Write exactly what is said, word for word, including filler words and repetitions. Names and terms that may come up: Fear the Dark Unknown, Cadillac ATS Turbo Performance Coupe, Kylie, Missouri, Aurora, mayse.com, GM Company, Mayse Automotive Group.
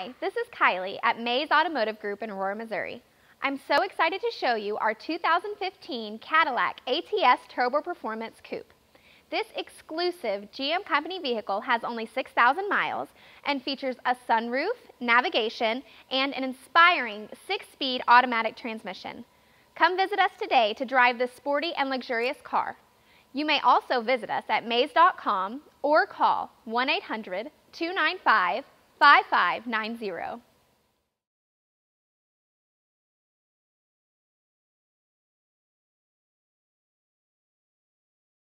Hi, this is Kylie at Mayse Automotive Group in Aurora, Missouri. I'm so excited to show you our two thousand fifteen Cadillac A T S Turbo Performance Coupe. This exclusive G M Company vehicle has only six thousand miles and features a sunroof, navigation, and an inspiring six-speed automatic transmission. Come visit us today to drive this sporty and luxurious car. You may also visit us at mayse dot com or call one eight hundred, two nine five, five five nine zero.